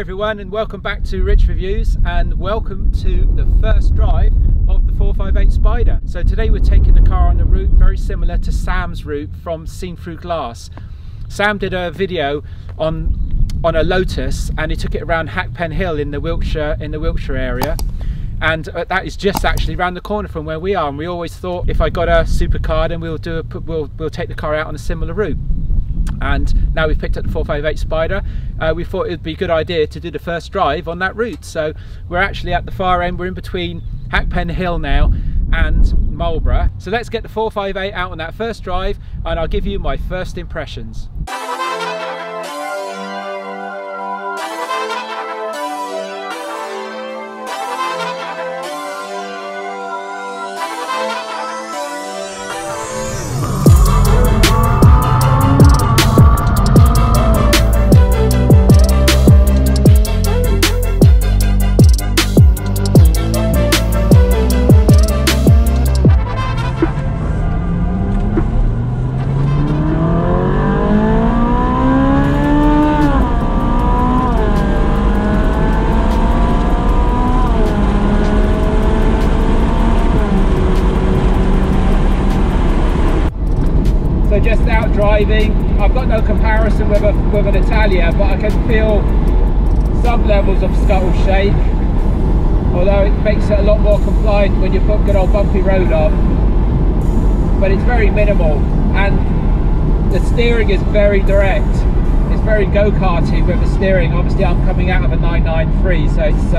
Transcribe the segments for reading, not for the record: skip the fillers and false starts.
Hi everyone, and welcome back to Rich Reviews, and welcome to the first drive of the 458 Spider. So today we're taking the car on a route very similar to Sam's route from Seen Through Glass. Sam did a video on a Lotus, and he took it around Hackpen Hill in the Wiltshire area, and that is just actually around the corner from where we are. And we always thought, if I got a supercar, then we'll take the car out on a similar route. And now we've picked up the 458 Spider, we thought it would be a good idea to do the first drive on that route. So we're actually at the far end, we're in between Hackpen Hill now and Marlborough. So let's get the 458 out on that first drive, and I'll give you my first impressions. Just out driving, I've got no comparison with an Italia, but I can feel some levels of scuttle shake, although it makes it a lot more compliant when you put good old bumpy road on. But it's very minimal, and the steering is very direct. It's very go-karty with the steering. Obviously I'm coming out of a 993, so it's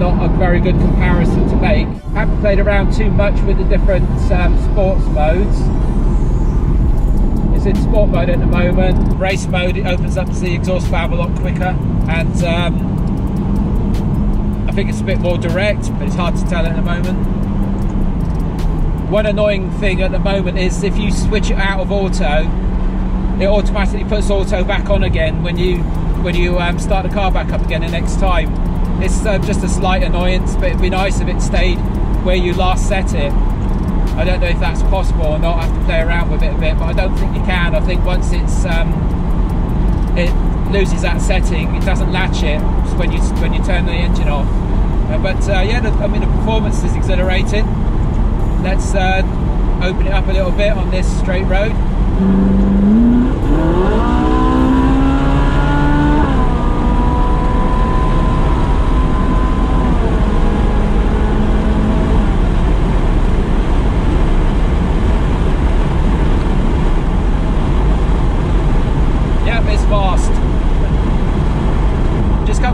not a very good comparison to make. I haven't played around too much with the different sports modes. It's in sport mode at the moment. Race mode, it opens up the exhaust valve a lot quicker, and I think it's a bit more direct, but it's hard to tell at the moment. One annoying thing at the moment is if you switch it out of auto, it automatically puts auto back on again when you start the car back up again the next time. It's just a slight annoyance, but it'd be nice if it stayed where you last set it. I don't know if that's possible or not. I have to play around with it a bit, but I don't think you can. I think once it's it loses that setting, it doesn't latch it when you turn the engine off. I mean, the performance is exhilarating. Let's open it up a little bit on this straight road.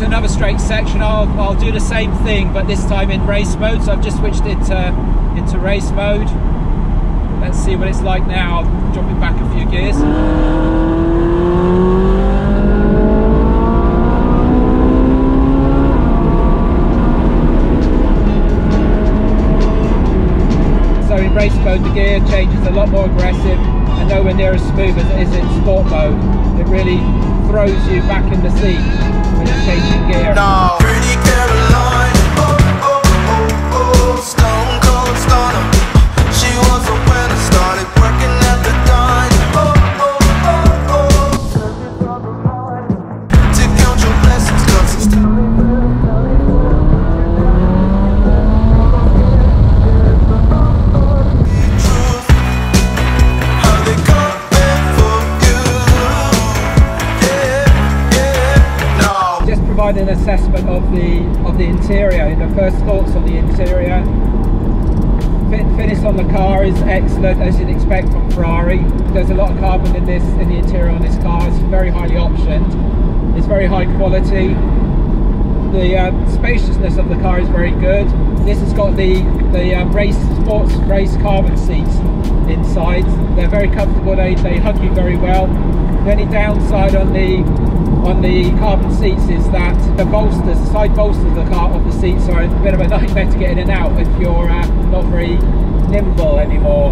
Another straight section, I'll do the same thing, but this time in race mode. So I've just switched it into race mode. Let's see what it's like now. I'll drop it back a few gears. Race mode, the gear change is a lot more aggressive and nowhere near as smooth as it is in sport mode. It really throws you back in the seat when you're changing gear. No. An assessment of the interior, the first thoughts on the interior. Finish on the car is excellent, as you'd expect from Ferrari. There's a lot of carbon in the interior on this car. It's very highly optioned. It's very high quality. The spaciousness of the car is very good. This has got the sports race carbon seats inside. They're very comfortable. They hug you very well. The only downside on the carbon seats is that the side bolsters of the car of the seats are a bit of a nightmare to get in and out if you're not very nimble anymore.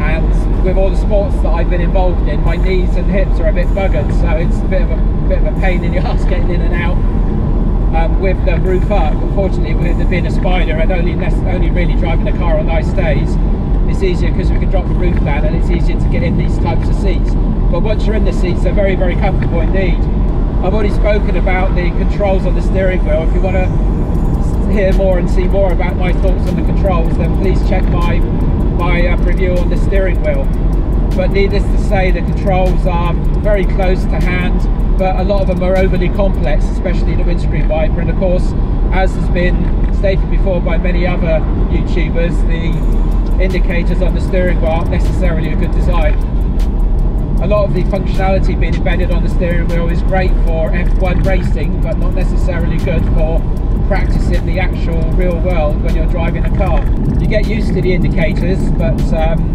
And with all the sports that I've been involved in, my knees and hips are a bit buggered, so it's a bit of a pain in the ass getting in and out with the roof up. Unfortunately, with it being a Spider and only really driving the car on nice days, it's easier because we can drop the roof down and it's easier to get in these types of seats. But once you're in the seats, they're very, very comfortable indeed. I've already spoken about the controls on the steering wheel. If you want to hear more and see more about my thoughts on the controls, then please check my review on the steering wheel. But needless to say, the controls are very close to hand, but a lot of them are overly complex, especially the windscreen wiper. And of course, as has been stated before by many other YouTubers, the indicators on the steering wheel aren't necessarily a good design. A lot of the functionality being embedded on the steering wheel is great for F1 racing, but not necessarily good for practicing the actual real world when you're driving a car. You get used to the indicators, but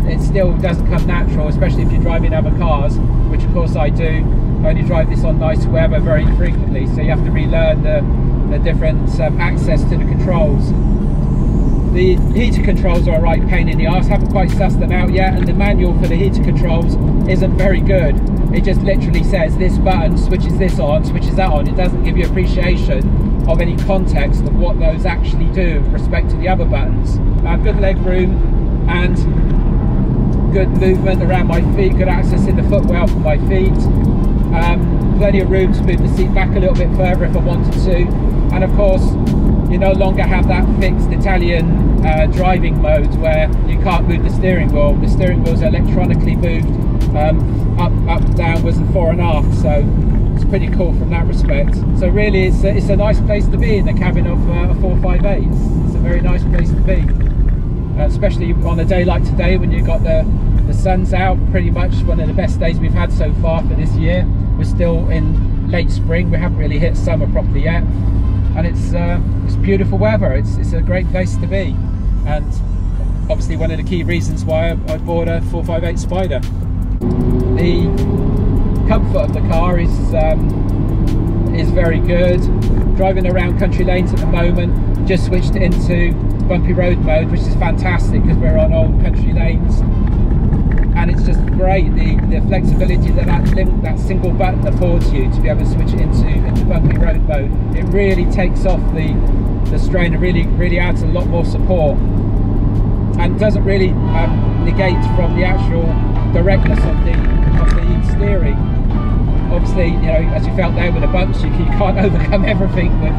it still doesn't come natural, especially if you're driving other cars, which of course I do. I only drive this on nice weather very frequently, so you have to relearn the different access to the controls. The heater controls are a right pain in the arse, haven't quite sussed them out yet, and the manual for the heater controls isn't very good. It just literally says this button switches this on, switches that on. It doesn't give you appreciation of any context of what those actually do with respect to the other buttons. I have good leg room and good movement around my feet, good access in the footwell for my feet, plenty of room to move the seat back a little bit further if I wanted to, and of course you no longer have that fixed Italian driving mode where you can't move the steering wheel. The steering wheel's electronically moved up, downwards and fore and aft, so it's pretty cool from that respect. So really it's a nice place to be in the cabin of a 458. It's a very nice place to be, especially on a day like today when you've got the sun's out. Pretty much one of the best days we've had so far for this year. We're still in late spring, we haven't really hit summer properly yet, and it's beautiful weather. It's a great place to be. And obviously one of the key reasons why I bought a 458 Spider. The comfort of the car is very good. Driving around country lanes at the moment, just switched it into bumpy road mode, which is fantastic because we're on old country lanes, and it's just great the flexibility that single button affords you to be able to switch it into bumpy road mode. It really takes off the strain and really adds a lot more support, and doesn't really negate from the actual directness of the steering. Obviously, you know, as you felt there with the bumps, you can't overcome everything with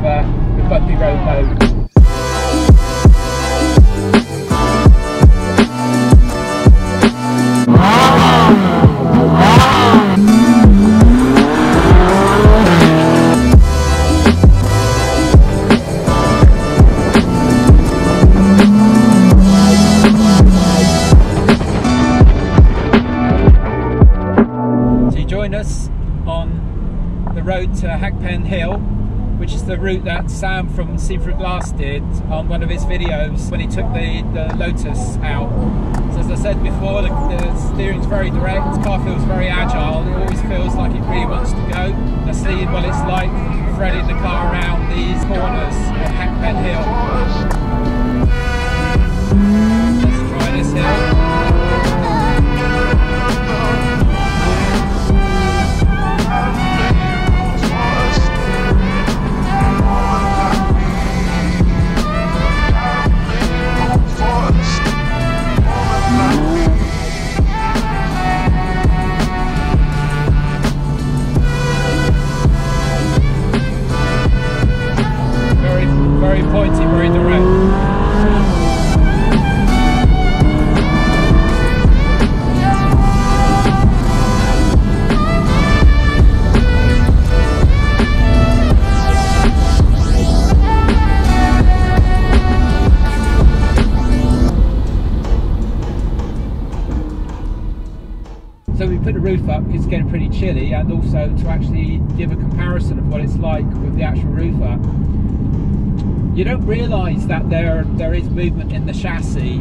bumpy road mode. To Hackpen Hill, which is the route that Sam from Seen Through Glass did on one of his videos when he took the Lotus out. So as I said before, the steering's very direct, the car feels very agile, it always feels like it really wants to go. I see what it's like threading the car around these corners of Hackpen Hill. Let's try this hill. Roof up, it's getting pretty chilly, and also to actually give a comparison of what it's like with the actual roof up. You don't realise that there is movement in the chassis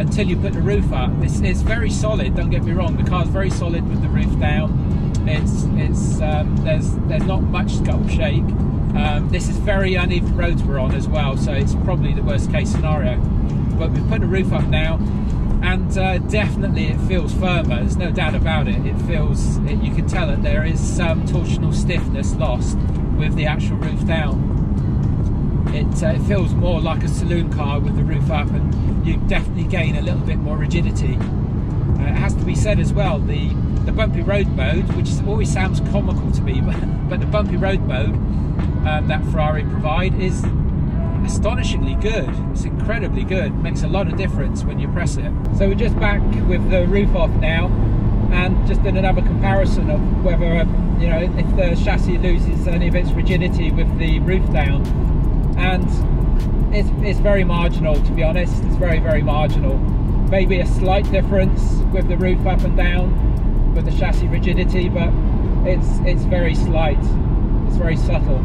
until you put the roof up. It's very solid, don't get me wrong, the car's very solid with the roof down. There's not much scuff shake. This is very uneven roads we're on as well, so it's probably the worst case scenario. But we've put the roof up now, and definitely it feels firmer, there's no doubt about it. You can tell that there is some torsional stiffness lost with the actual roof down. It feels more like a saloon car with the roof up, and you definitely gain a little bit more rigidity. It has to be said as well, the the bumpy road mode, which always sounds comical to me, but the bumpy road mode that Ferrari provide is astonishingly good. It's incredibly good, makes a lot of difference when you press it. So we're just back with the roof off now, and just did another comparison of whether, you know, if the chassis loses any of its rigidity with the roof down. And it's very marginal, to be honest. It's very, very marginal. Maybe a slight difference with the roof up and down with the chassis rigidity, but it's very slight. It's very subtle,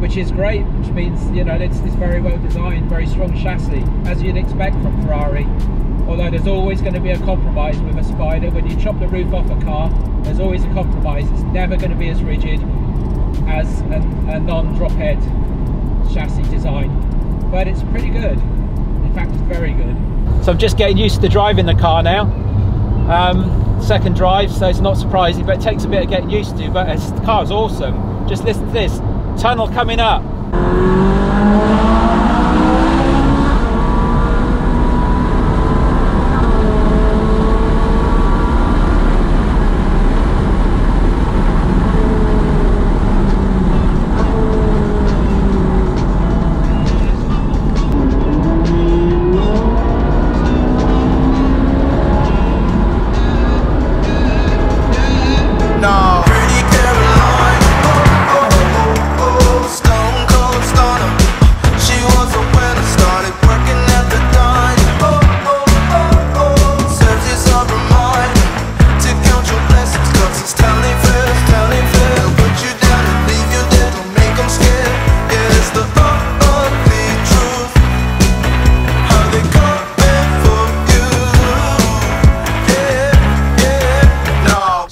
which is great, which means, you know, it's very well designed, very strong chassis, as you'd expect from Ferrari. Although there's always going to be a compromise with a Spider. When you chop the roof off a car, there's always a compromise. It's never going to be as rigid as a non-drophead chassis design, but it's pretty good. In fact, it's very good. So I'm just getting used to driving the car now. Second drive, so it's not surprising, but it takes a bit of getting used to, but the car's awesome. Just listen to this, tunnel coming up.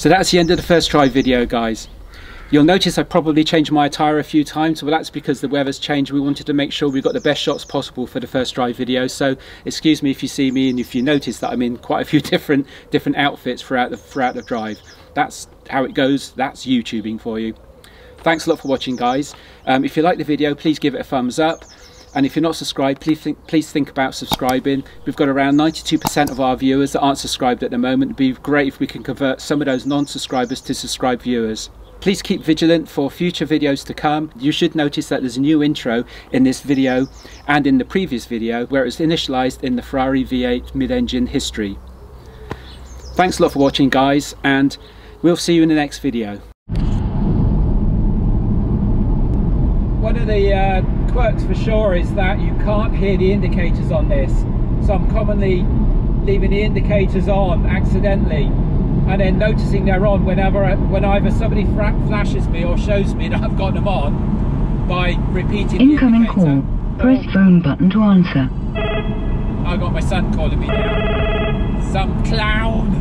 So that's the end of the first try video, guys. You'll notice I probably changed my attire a few times, well, that's because the weather's changed. We wanted to make sure we got the best shots possible for the first try video, so excuse me if you see me and if you notice that I'm in quite a few different outfits throughout the drive. That's how it goes, that's YouTubing for you. Thanks a lot for watching, guys. If you like the video, please give it a thumbs up. And if you're not subscribed, please think about subscribing. We've got around 92% of our viewers that aren't subscribed at the moment. It'd be great if we can convert some of those non-subscribers to subscribed viewers. Please keep vigilant for future videos to come. You should notice that there's a new intro in this video and in the previous video where it was initialized in the Ferrari V8 mid-engine history. Thanks a lot for watching, guys, and we'll see you in the next video. One of the quirks for sure is that you can't hear the indicators on this, so I'm commonly leaving the indicators on accidentally and then noticing they're on when either somebody flashes me or shows me that I've got them on by repeating incoming the indicator. Call, press phone button to answer. I got my son calling me now, some clown.